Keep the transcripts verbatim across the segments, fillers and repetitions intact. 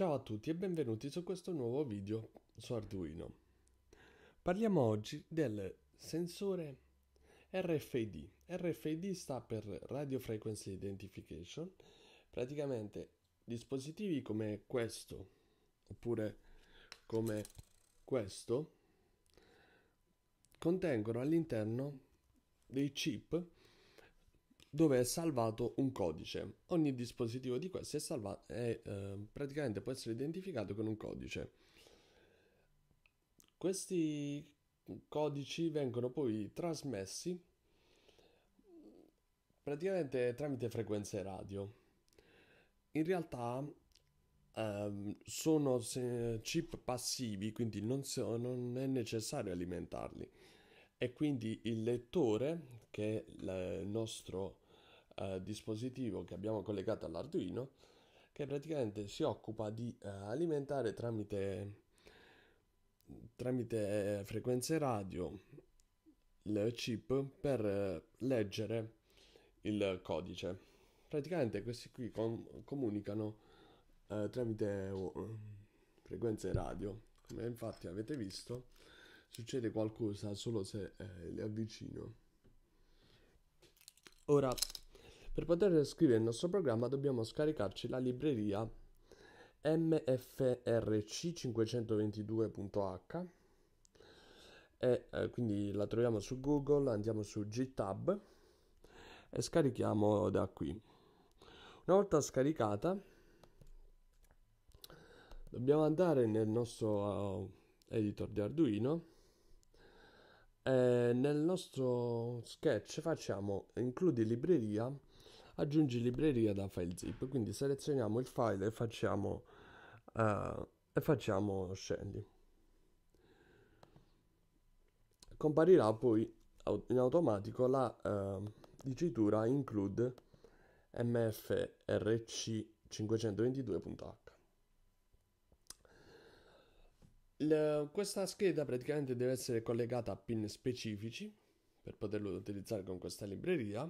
Ciao a tutti e benvenuti su questo nuovo video su Arduino. Parliamo oggi del sensore R F I D. R F I D sta per Radio Frequency Identification. Praticamente dispositivi come questo oppure come questo contengono all'interno dei chip dove è salvato un codice. Ogni dispositivo di questi è salvato e eh, praticamente può essere identificato con un codice. Questi codici vengono poi trasmessi praticamente tramite frequenze radio. In realtà eh, sono chip passivi, quindi non, so, non è necessario alimentarli. E quindi il lettore, che è il nostro eh, dispositivo che abbiamo collegato all'Arduino, che praticamente si occupa di eh, alimentare tramite, tramite frequenze radio il chip per eh, leggere il codice. Praticamente questi qui com comunicano eh, tramite uh, frequenze radio, come infatti avete visto. Succede qualcosa solo se eh, le avvicino. Ora, per poter scrivere il nostro programma dobbiamo scaricarci la libreria m f r c cinque due due punto h e eh, quindi la troviamo su Google, andiamo su GitHub e scarichiamo da qui. Una volta scaricata dobbiamo andare nel nostro uh, editor di Arduino. E nel nostro sketch facciamo includi libreria, aggiungi libreria da file zip, quindi selezioniamo il file e facciamo uh, e facciamo scendi. Comparirà poi in automatico la uh, dicitura include m f r c cinque due due punto h. La, questa scheda praticamente deve essere collegata a pin specifici per poterlo utilizzare con questa libreria.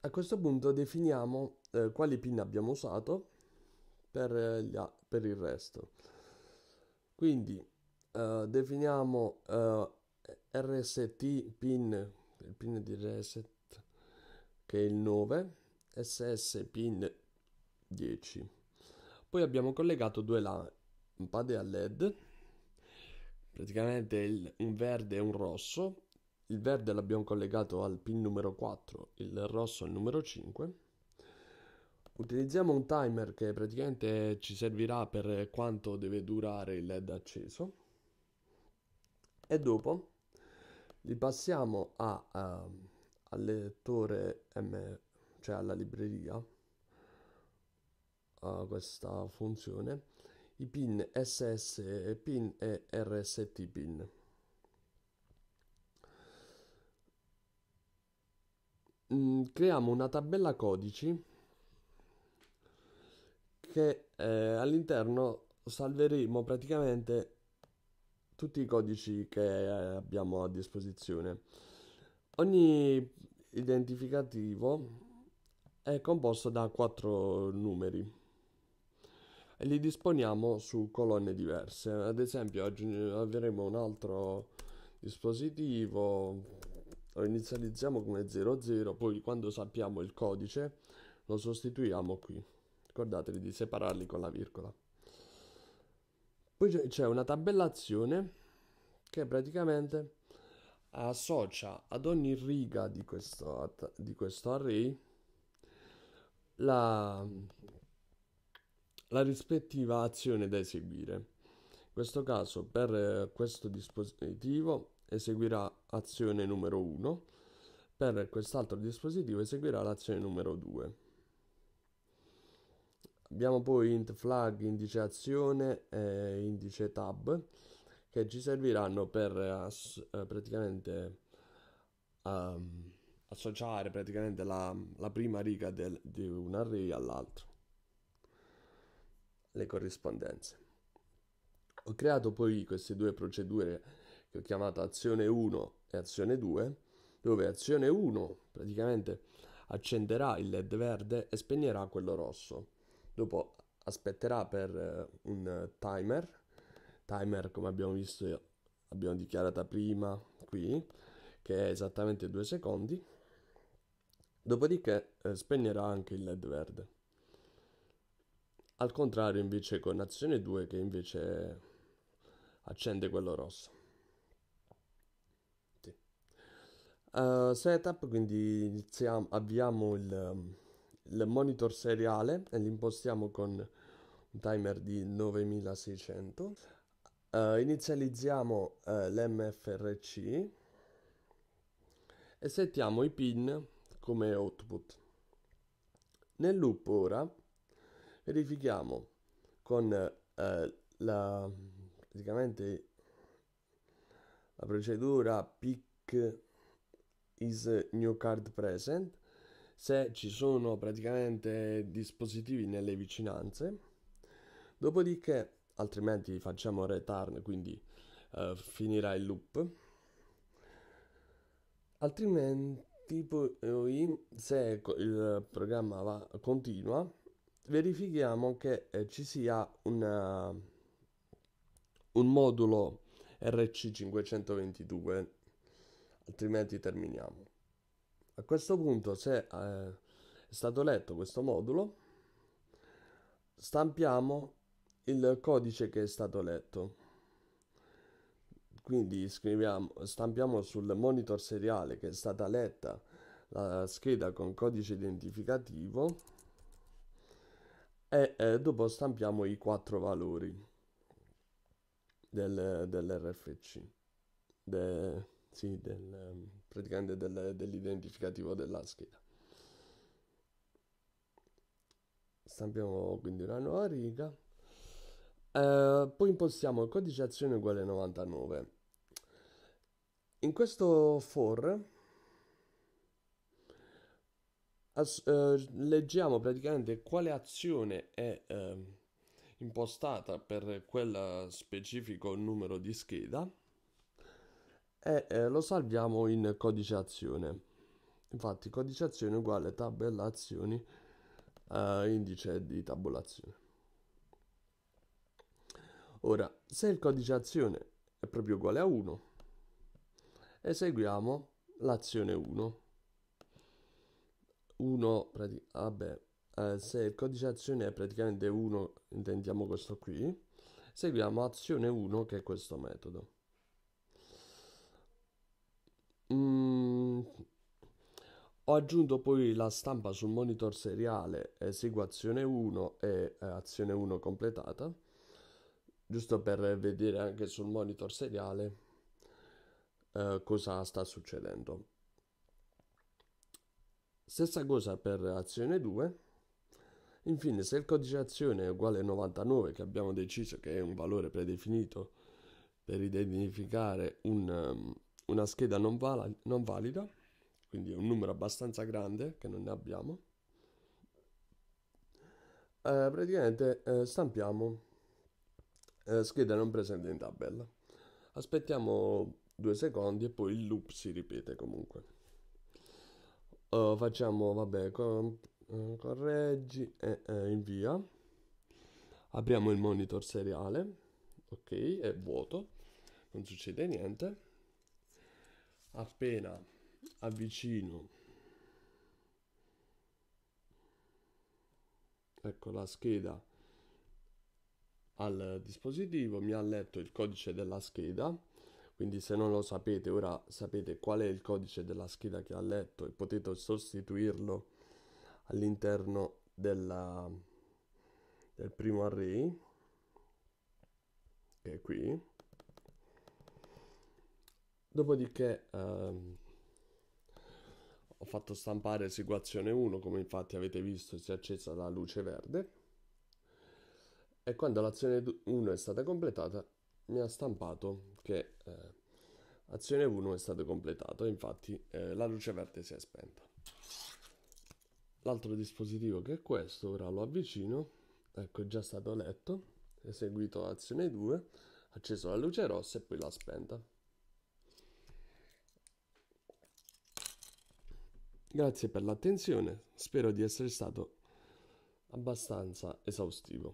A questo punto definiamo eh, quali pin abbiamo usato per, eh, gli, per il resto. Quindi eh, definiamo eh, R S T pin, il pin di reset, che è il nove, S S pin dieci. Poi abbiamo collegato due lampade a led. Praticamente il, un verde e un rosso. Il verde l'abbiamo collegato al pin numero quattro, il rosso al numero cinque. Utilizziamo un timer che praticamente ci servirà per quanto deve durare il led acceso. E dopo li passiamo a, a, al lettore, M, cioè alla libreria, a questa funzione, i pin S S pin e R S T pin. Mm, creiamo una tabella codici che eh, all'interno salveremo praticamente tutti i codici che eh, abbiamo a disposizione. Ogni identificativo è composto da quattro numeri. E li disponiamo su colonne diverse. Ad esempio avremo un altro dispositivo, lo inizializziamo come zero zero, poi quando sappiamo il codice lo sostituiamo qui. Ricordatevi di separarli con la virgola. Poi c'è una tabellazione che praticamente associa ad ogni riga di questo, di questo array la la rispettiva azione da eseguire. In questo caso per eh, questo dispositivo eseguirà azione numero uno, per quest'altro dispositivo eseguirà l'azione numero due. Abbiamo poi int flag, indice azione e indice tab che ci serviranno per ass eh, praticamente um, associare praticamente la, la prima riga del, di un array all'altro. Le corrispondenze. Ho creato poi queste due procedure che ho chiamato azione uno e azione due, dove azione uno praticamente accenderà il led verde e spegnerà quello rosso. Dopo aspetterà per un timer, timer come abbiamo visto, abbiamo dichiarata prima qui, che è esattamente due secondi, dopodiché eh, spegnerà anche il led verde. Al contrario invece con azione due, che invece accende quello rosso. Sì. Uh, setup, quindi iniziamo, avviamo il, il monitor seriale e lo impostiamo con un timer di nove mila seicento. Uh, inizializziamo uh, l'emme effe erre ci e settiamo i pin come output. Nel loop ora verifichiamo con eh, la, praticamente la procedura pick is new card present se ci sono praticamente dispositivi nelle vicinanze, dopodiché altrimenti facciamo return, quindi eh, finirà il loop, altrimenti tipo se il programma va, continua, verifichiamo che eh, ci sia una, un modulo erre ci cinquecentoventidue, altrimenti terminiamo. A questo punto, se eh, è stato letto questo modulo, stampiamo il codice che è stato letto. Quindi scriviamo, stampiamo sul monitor seriale che è stata letta la scheda con codice identificativo e eh, dopo stampiamo i quattro valori del, dell'erre effe ci, de, sì, del, praticamente del, dell'identificativo della scheda. Stampiamo quindi una nuova riga. Uh, poi impostiamo il codice azione uguale novantanove. In questo for as, uh, leggiamo praticamente quale azione è uh, impostata per quel specifico numero di scheda e uh, lo salviamo in codice azione. Infatti codice azione uguale tabella azioni uh, indice di tabulazione. Ora, se il codice azione è proprio uguale a uno, eseguiamo l'azione uno. uno, vabbè, eh, se il codice azione è praticamente uno, intendiamo questo qui, eseguiamo azione uno che è questo metodo. Mm, ho aggiunto poi la stampa sul monitor seriale, eseguo azione uno e eh, azione uno completata, giusto per vedere anche sul monitor seriale eh, cosa sta succedendo. Stessa cosa per azione due. Infine, se il codice azione è uguale a novantanove, che abbiamo deciso che è un valore predefinito per identificare un, um, una scheda non, val non valida, quindi è un numero abbastanza grande che non ne abbiamo, eh, praticamente eh, stampiamo Eh, scheda non presente in tabella, aspettiamo due secondi e poi il loop si ripete comunque. Uh, facciamo vabbè con, eh, correggi e eh, invia, apriamo il monitor seriale, ok, è vuoto, non succede niente. Appena avvicino, ecco la scheda al dispositivo, mi ha letto il codice della scheda, quindi se non lo sapete ora sapete qual è il codice della scheda che ha letto e potete sostituirlo all'interno della, del primo array che è qui. Dopodiché ehm, ho fatto stampare eseguazione uno, come infatti avete visto si è accesa la luce verde. E quando l'azione uno è stata completata mi ha stampato che eh, azione uno è stata completata, infatti eh, la luce verde si è spenta. L'altro dispositivo che è questo, ora lo avvicino, ecco è già stato letto, eseguito azione due, acceso la luce rossa e poi l'ha spenta. Grazie per l'attenzione, spero di essere stato abbastanza esaustivo.